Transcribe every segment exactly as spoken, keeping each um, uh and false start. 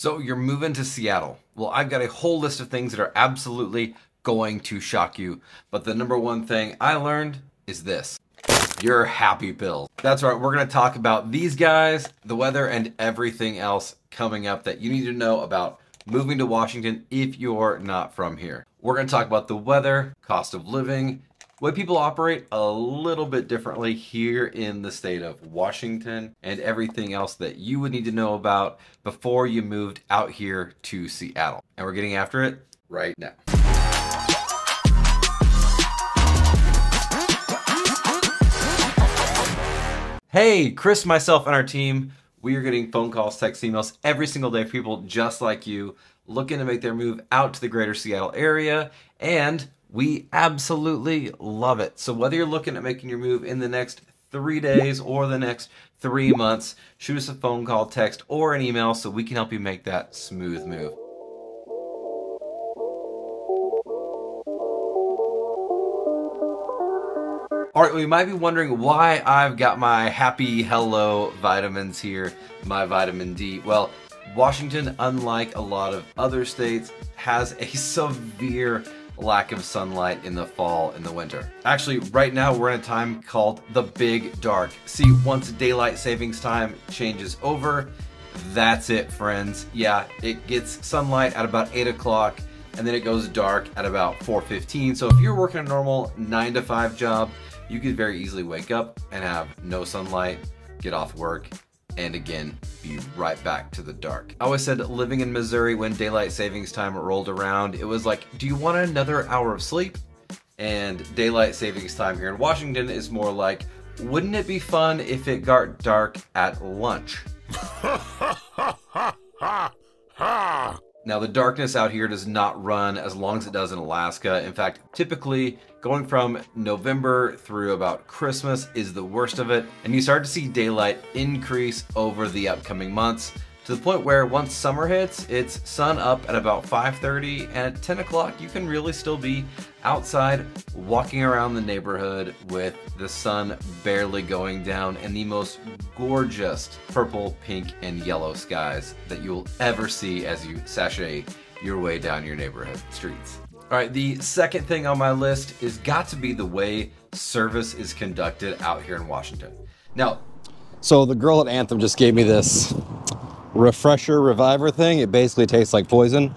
So you're moving to Seattle. Well, I've got a whole list of things that are absolutely going to shock you. But the number one thing I learned is this. Your happy pills. That's right, we're gonna talk about these guys, the weather, and everything else coming up that you need to know about moving to Washington if you're not from here. We're gonna talk about the weather, cost of living, way people operate a little bit differently here in the state of Washington, and everything else that you would need to know about before you moved out here to Seattle. And we're getting after it right now. Hey, Chris, myself, and our team, we are getting phone calls, text, emails every single day for people just like you looking to make their move out to the greater Seattle area, and we absolutely love it. So whether you're looking at making your move in the next three days or the next three months, shoot us a phone call, text, or an email so we can help you make that smooth move. All right, well, you might be wondering why I've got my happy hello vitamins here, my vitamin D. Well, Washington, unlike a lot of other states, has a severe lack of sunlight in the fall and the winter. Actually, right now we're in a time called the big dark. See, once daylight savings time changes over, that's it, friends. Yeah, it gets sunlight at about eight o'clock and then it goes dark at about four fifteen. So if you're working a normal nine to five job, you could very easily wake up and have no sunlight, get off work, and again, be right back to the dark. I always said living in Missouri when daylight savings time rolled around, it was like, do you want another hour of sleep? And daylight savings time here in Washington is more like, wouldn't it be fun if it got dark at lunch? Now, the darkness out here does not run as long as it does in Alaska. In fact, typically going from November through about Christmas is the worst of it. And you start to see daylight increase over the upcoming months to the point where once summer hits, it's sun up at about five thirty, and at ten o'clock, you can really still be outside walking around the neighborhood with the sun barely going down and the most gorgeous purple, pink, and yellow skies that you'll ever see as you sashay your way down your neighborhood streets. All right, the second thing on my list is got to be the way service is conducted out here in Washington. Now, so the girl at Anthem just gave me this refresher reviver thing. It basically tastes like poison.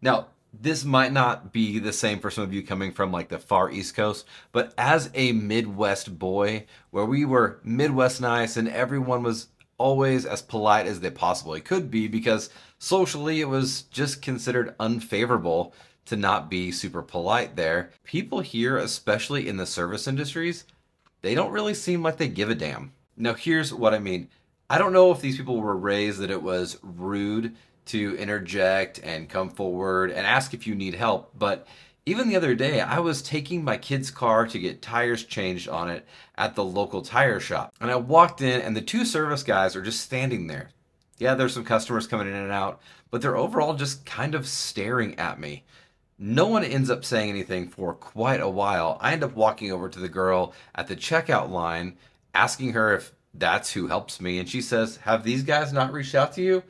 Now, this might not be the same for some of you coming from like the far East Coast, but as a Midwest boy, where we were Midwest nice and everyone was always as polite as they possibly could be because socially it was just considered unfavorable to not be super polite there. People here, especially in the service industries, they don't really seem like they give a damn. Now, here's what I mean. I don't know if these people were raised that it was rude to interject and come forward and ask if you need help, but even the other day, I was taking my kid's car to get tires changed on it at the local tire shop. And I walked in and the two service guys are just standing there. Yeah, there's some customers coming in and out, but they're overall just kind of staring at me. No one ends up saying anything for quite a while. I end up walking over to the girl at the checkout line, asking her if that's who helps me, and she says, have these guys not reached out to you?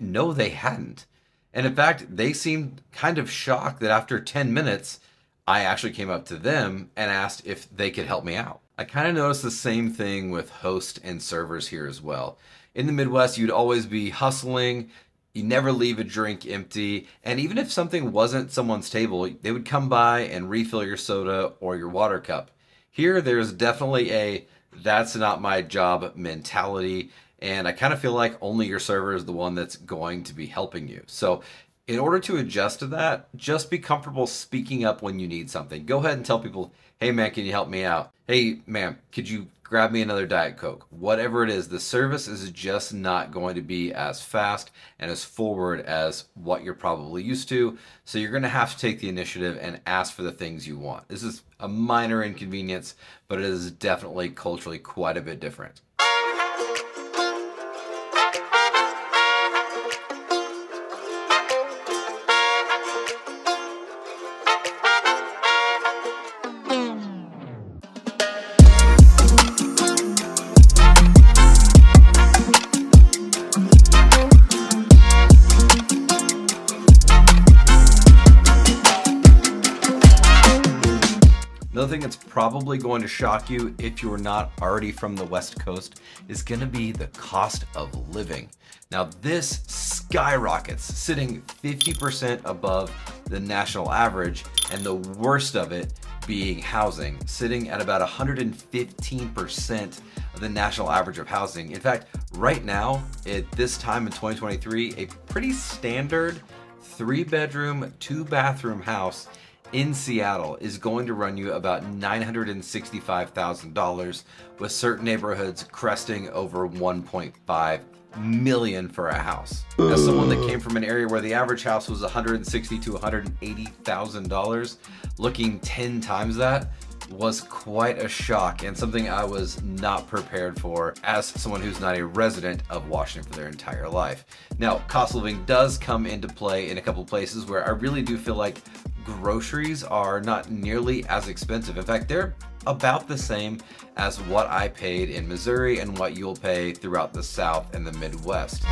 No, they hadn't. And in fact, they seemed kind of shocked that after ten minutes, I actually came up to them and asked if they could help me out. I kind of noticed the same thing with hosts and servers here as well. In the Midwest, you'd always be hustling. You never leave a drink empty. And even if something wasn't someone's table, they would come by and refill your soda or your water cup. Here, there's definitely a that's not my job mentality, and I kind of feel like only your server is the one that's going to be helping you. So in order to adjust to that, just be comfortable speaking up when you need something. Go ahead and tell people, hey man, can you help me out? Hey ma'am, could you grab me another Diet Coke? Whatever it is, the service is just not going to be as fast and as forward as what you're probably used to. So you're going to have to take the initiative and ask for the things you want. This is a minor inconvenience, but it is definitely culturally quite a bit different. Another thing that's probably going to shock you if you're not already from the West Coast is going to be the cost of living. Now this skyrockets, sitting fifty percent above the national average, and the worst of it being housing, sitting at about one hundred fifteen percent of the national average of housing. In fact, right now, at this time in twenty twenty-three, a pretty standard three bedroom, two bathroom house in Seattle is going to run you about nine hundred sixty-five thousand dollars, with certain neighborhoods cresting over one point five million for a house. As someone that came from an area where the average house was one hundred sixty thousand dollars to one hundred eighty thousand dollars, looking ten times that was quite a shock and something I was not prepared for as someone who's not a resident of Washington for their entire life. Now, cost of living does come into play in a couple places where I really do feel like groceries are not nearly as expensive. In fact, they're about the same as what I paid in Missouri and what you'll pay throughout the South and the Midwest.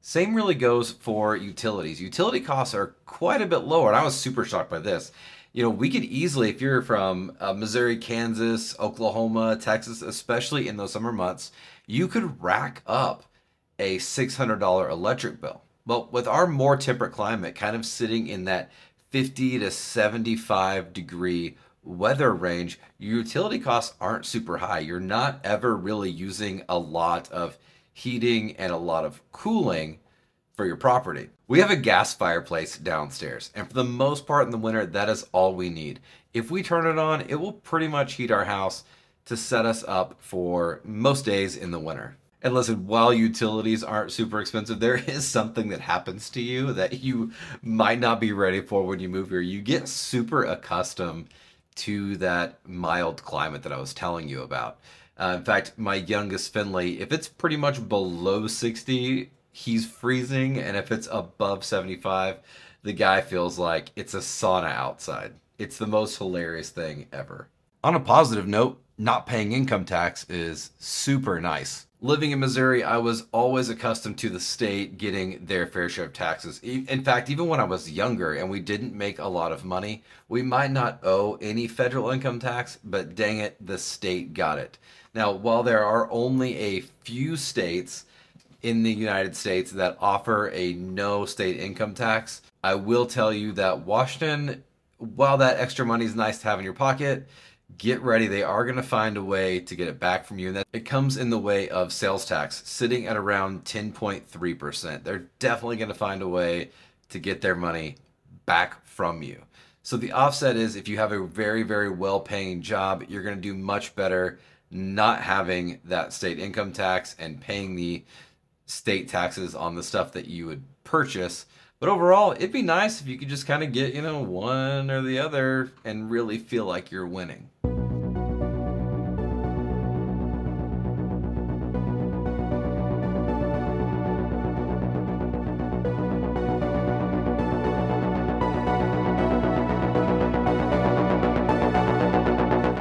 Same really goes for utilities. Utility costs are quite a bit lower, and I was super shocked by this. You know, we could easily, if you're from uh, Missouri, Kansas, Oklahoma, Texas, especially in those summer months, you could rack up a six hundred dollar electric bill. Well, with our more temperate climate kind of sitting in that fifty to seventy-five degree weather range, your utility costs aren't super high. You're not ever really using a lot of heating and a lot of cooling for your property. We have a gas fireplace downstairs, and for the most part in the winter, that is all we need. If we turn it on, it will pretty much heat our house to set us up for most days in the winter. And listen, while utilities aren't super expensive, there is something that happens to you that you might not be ready for when you move here. You get super accustomed to that mild climate that I was telling you about. Uh, in fact, my youngest Finley, if it's pretty much below sixty, he's freezing, and if it's above seventy-five, the guy feels like it's a sauna outside. It's the most hilarious thing ever. On a positive note, not paying income tax is super nice. Living in Missouri, I was always accustomed to the state getting their fair share of taxes. In fact, even when I was younger and we didn't make a lot of money, we might not owe any federal income tax, but dang it, the state got it. Now, while there are only a few states in the United States that offer a no state income tax, I will tell you that Washington, while that extra money is nice to have in your pocket, get ready, they are going to find a way to get it back from you, and that it comes in the way of sales tax, sitting at around ten point three percent. They're definitely going to find a way to get their money back from you. So the offset is, if you have a very, very well-paying job, you're going to do much better not having that state income tax and paying the state taxes on the stuff that you would purchase. But overall, it'd be nice if you could just kind of get, you know, one or the other and really feel like you're winning.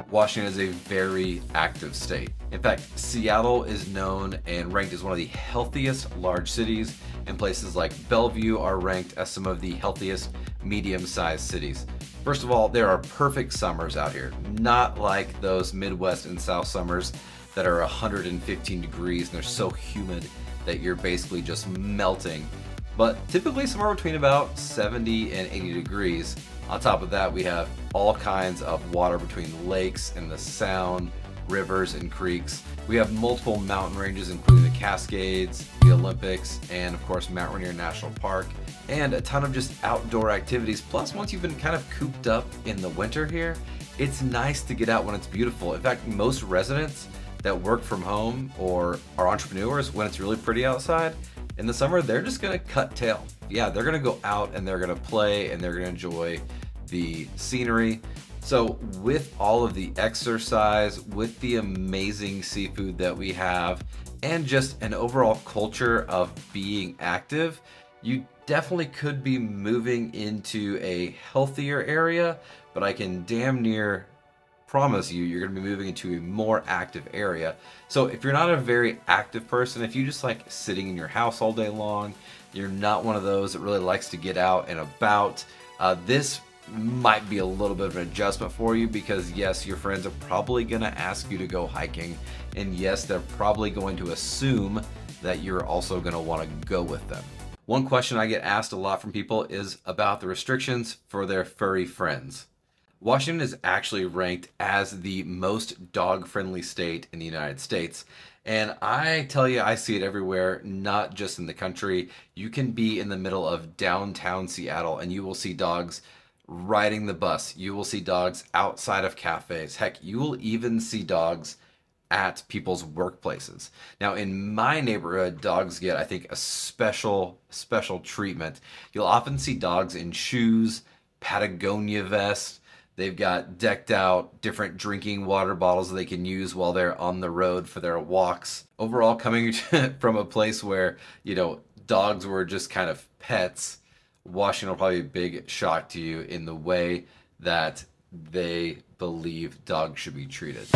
Washington is a very active state. In fact, Seattle is known and ranked as one of the healthiest large cities, and places like Bellevue are ranked as some of the healthiest medium-sized cities. First of all, there are perfect summers out here, not like those Midwest and South summers that are one hundred fifteen degrees and they're so humid that you're basically just melting. But typically somewhere between about seventy and eighty degrees. On top of that, we have all kinds of water between lakes and the Sound, rivers and creeks. We have multiple mountain ranges, including the Cascades, the Olympics, and of course Mount Rainier National Park, and a ton of just outdoor activities. Plus, once you've been kind of cooped up in the winter here, it's nice to get out when it's beautiful. In fact, most residents that work from home or are entrepreneurs, when it's really pretty outside, in the summer, they're just gonna cut tail. Yeah, they're gonna go out and they're gonna play and they're gonna enjoy the scenery. So with all of the exercise, with the amazing seafood that we have, and just an overall culture of being active, you definitely could be moving into a healthier area, but I can damn near promise you, you're going to be moving into a more active area. So if you're not a very active person, if you just like sitting in your house all day long, you're not one of those that really likes to get out and about, uh, this might be a little bit of an adjustment for you, because yes, your friends are probably going to ask you to go hiking, and yes, they're probably going to assume that you're also going to want to go with them. One question I get asked a lot from people is about the restrictions for their furry friends. Washington is actually ranked as the most dog-friendly state in the United States. And I tell you, I see it everywhere, not just in the country. You can be in the middle of downtown Seattle and you will see dogs riding the bus. You will see dogs outside of cafes. Heck, you will even see dogs at people's workplaces. Now, in my neighborhood, dogs get, I think, a special, special treatment. You'll often see dogs in shoes, Patagonia vests. They've got decked out different drinking water bottles that they can use while they're on the road for their walks. Overall, coming from a place where, you know, dogs were just kind of pets, Washington will probably be a big shock to you in the way that they believe dogs should be treated.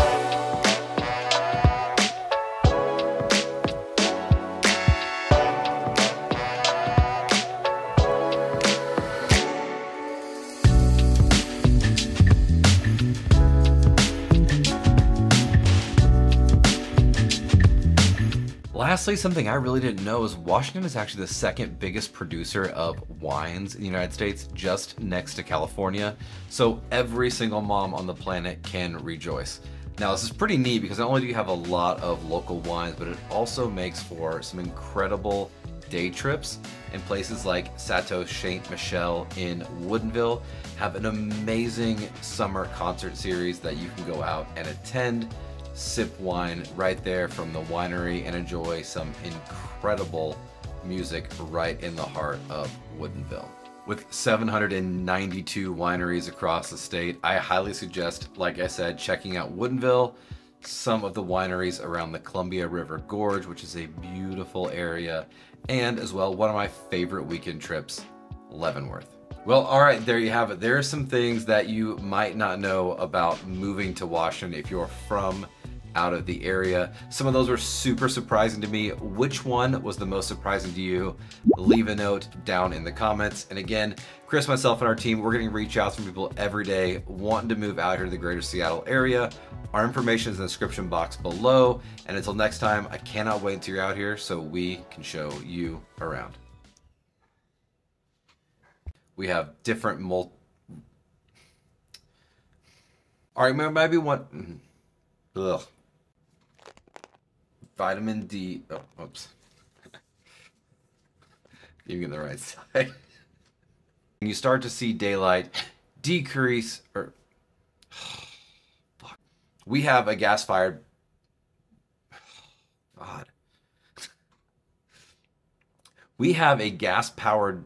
Lastly, something I really didn't know is Washington is actually the second biggest producer of wines in the United States, just next to California. So every single mom on the planet can rejoice. Now, this is pretty neat because not only do you have a lot of local wines, but it also makes for some incredible day trips. And places like Sato Saint Michelle in Woodinville have an amazing summer concert series that you can go out and attend, sip wine right there from the winery, and enjoy some incredible music right in the heart of Woodinville. With seven hundred ninety-two wineries across the state, I highly suggest, like I said, checking out Woodinville, some of the wineries around the Columbia River Gorge, which is a beautiful area, and as well, one of my favorite weekend trips, Leavenworth. Well, all right, there you have it. There are some things that you might not know about moving to Washington if you're from out of the area. Some of those were super surprising to me. Which one was the most surprising to you? Leave a note down in the comments. And again, Chris, myself, and our team, we're getting reach outs from people every day wanting to move out here to the greater Seattle area. Our information is in the description box below. And until next time, I cannot wait until you're out here so we can show you around. We have different mul. All right, maybe one. Ugh. Vitamin D. Oh, oops. You get the right side. And you start to see daylight decrease, or fuck. We have a gas-fired. God. We have a gas-powered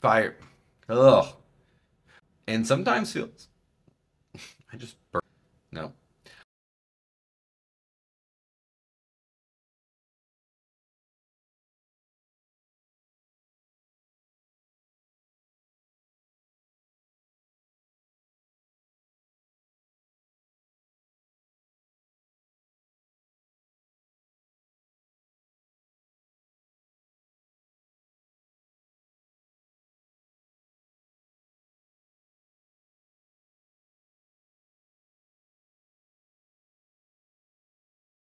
fire. Ugh. And sometimes feels, I just burn.